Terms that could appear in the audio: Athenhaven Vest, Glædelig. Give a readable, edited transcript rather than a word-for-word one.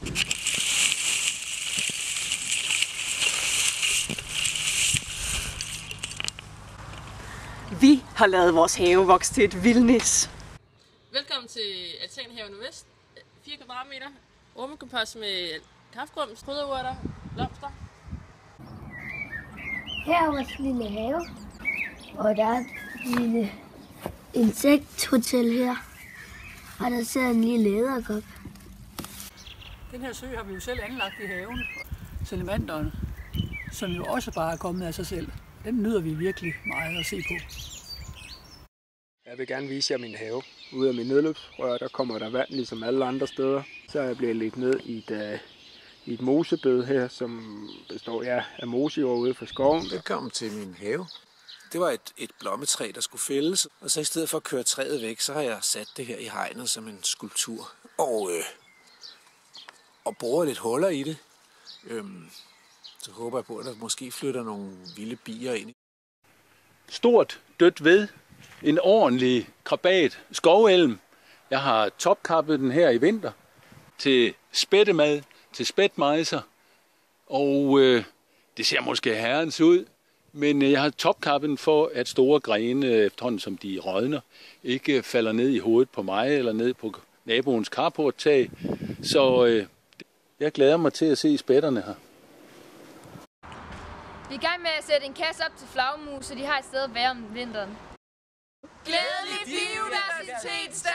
Vi har lavet vores have vokse til et vildnis. Velkommen til Athenhaven Vest. 4 kvadratmeter, rummekompost med kaffegrums, krydderurter, blomster. Her er vores lille have, og der er et lille insekthotel her, og der sidder en lille edderkop. Den her sø har vi jo selv anlagt i haven. Salamanderen, som jo også bare er kommet af sig selv, den nyder vi virkelig meget at se på. Jeg vil gerne vise jer min have. Ude af min nedløbsrør, der kommer der vand ligesom alle andre steder. Så er jeg blevet lagt ned i et mosebed her, som består af mosejord ude fra skoven. Velkommen til min have. Det var et blommetræ, der skulle fældes. Og så i stedet for at køre træet væk, så har jeg sat det her i hegnet som en skulptur. Og borer lidt huller i det. Så håber jeg på, at der måske flytter nogle vilde bier ind. Stort dødt ved. En ordentlig krabat skovelm. Jeg har topkappet den her i vinter til spættemad, til spætmejser. Og det ser måske herrens ud, men jeg har topkappet den for, at store grene efterhånden, som de rådner, ikke falder ned i hovedet på mig eller ned på naboens carporttag. Så jeg glæder mig til at se spætterne her. Vi er i gang med at sætte en kasse op til flagermus, så de har et sted at være om vinteren. Glædelig biodiversitet.